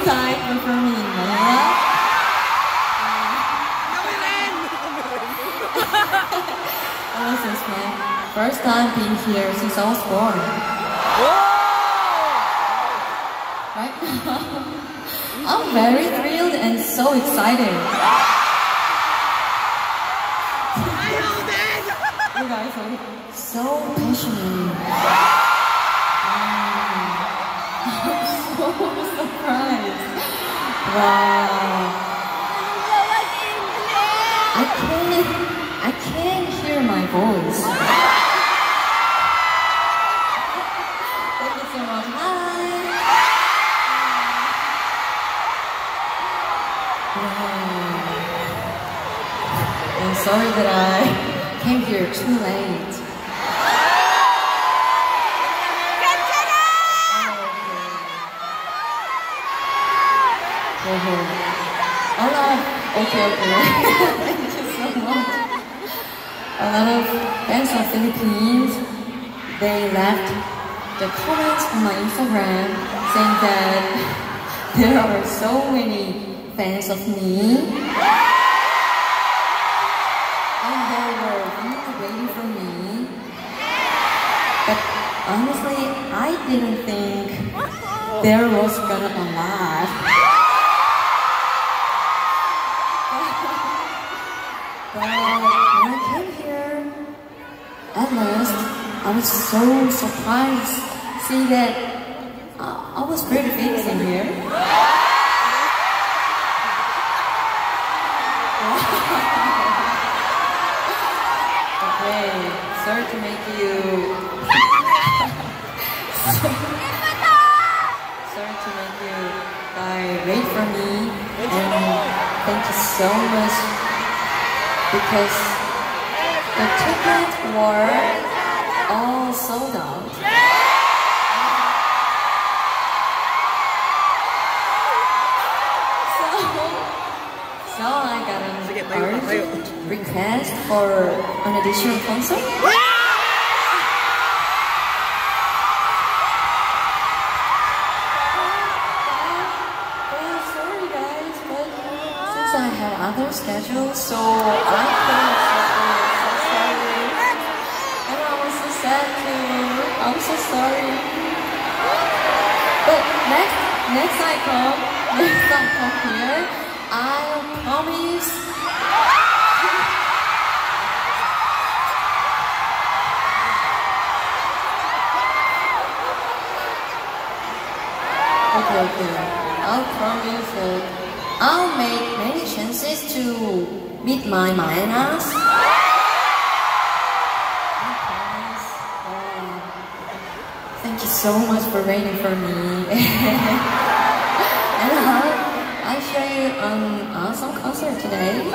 on-site performance. First time being here since I was born. Whoa! Right now, I'm very thrilled and so excited. I know that! You guys are so passionate. Wow. I'm so surprised. Wow. I can't hear my voice. I'm sorry that I came here too late. Okay. Thank you so much. A lot of fans of Philippines, they left the comments on my Instagram saying that there are so many fans of me, and they were really waiting for me, but honestly I didn't think there was gonna be a lot. But when I came here, at last, I was so surprised to see that I was pretty famous in here. Sorry to make you... Sorry to make you wait for me, and thank you so much, because the tickets were all sold out. So I got an urgent request for an additional concert. Well, sorry guys, but since I have other schedules, so I couldn't. So sorry. And I was so sad too. I'm so sorry. But next I come here, I promise. Okay. I promise that I'll make many chances to meet my Maenas. I promise. Thank you so much for waiting for me. And I show you an awesome concert today.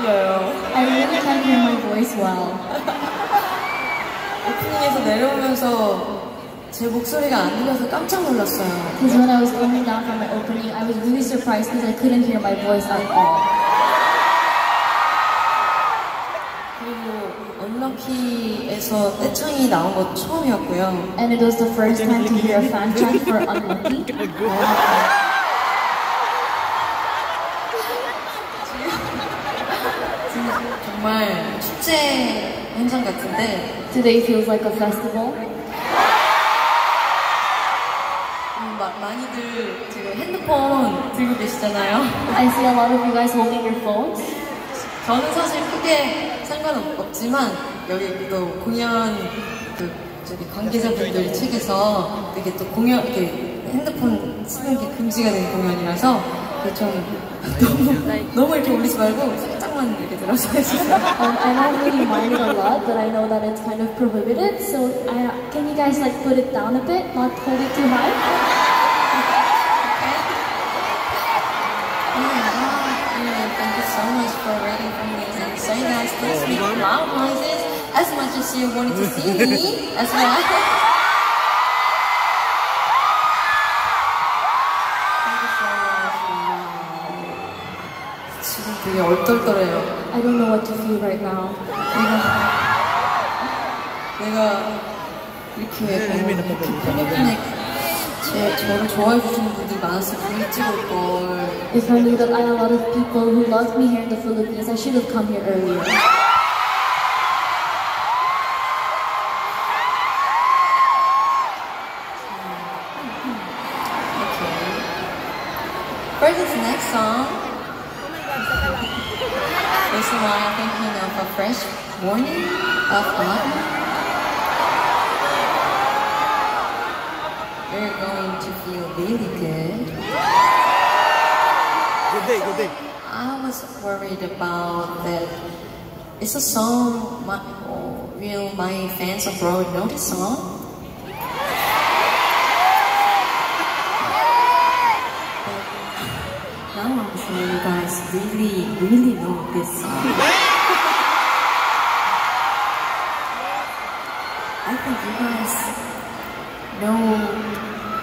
I really can't hear my voice well. 오프닝에서 내려오면서 제 목소리가 안 들려서 깜짝 놀랐어요. Because when I was coming down from my opening, I was really surprised because I couldn't hear my voice at all. 그리고 Unlucky에서 떼창이 나온 거 처음이었고요. And it was the first time to hear a fan track for Unlucky. 정말 축제 현장 같은데. Today feels like a festival. 많이들 지금 핸드폰 들고 계시잖아요. I see a lot of you guys holding your phones. 저는 사실 크게 상관없지만 여기 또 공연 그 저기 관계자분들 측에서 이게 또 공연 이렇게 핸드폰 쓰는 게 금지가 된 공연이라서 좀 너무 이렇게 올리지 말고. I don't really mind it a lot, but I know that it's kind of prohibited, so can you guys like put it down a bit, not hold it too high? Thank you so much for waiting for me, and so you guys please make loud noises. if she wanted to see me as well. 지금 되게 얼떨떨해요. I don't know what to feel right now. 내가 이렇게 저를 좋아해 주시는 분들 많았으면 분명히 찍을 걸. If I knew that I had a lot of people who loved me here in the Philippines, I should have come here earlier. Okay. For this next song, this is why I'm thinking of a fresh morning of love. You're going to feel really good. Good day, good day. I was worried about that. It's a song my fans abroad know this song. But now I'm sure you guys really, really know this song. I think you guys know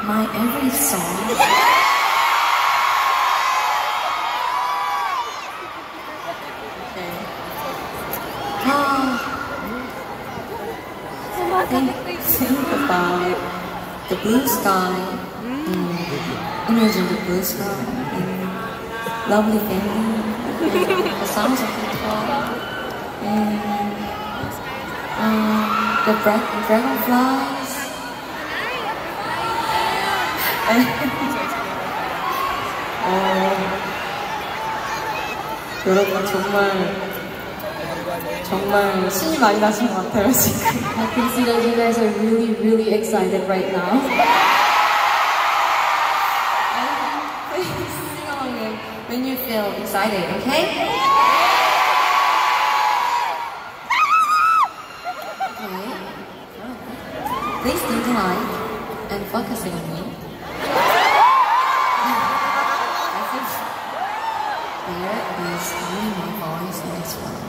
my every song. Okay. Think about the blue sky. Imagine the blue sky and lovely family and the sounds of the guitar and the dragonflies. 여러분 정말 신이 많이 나신 것 같아요 지금. I can see that you guys are really, really excited right now. And please sing along when you feel excited, okay? Okay. Please stay alive and focusing on me. There is only my voice in this one.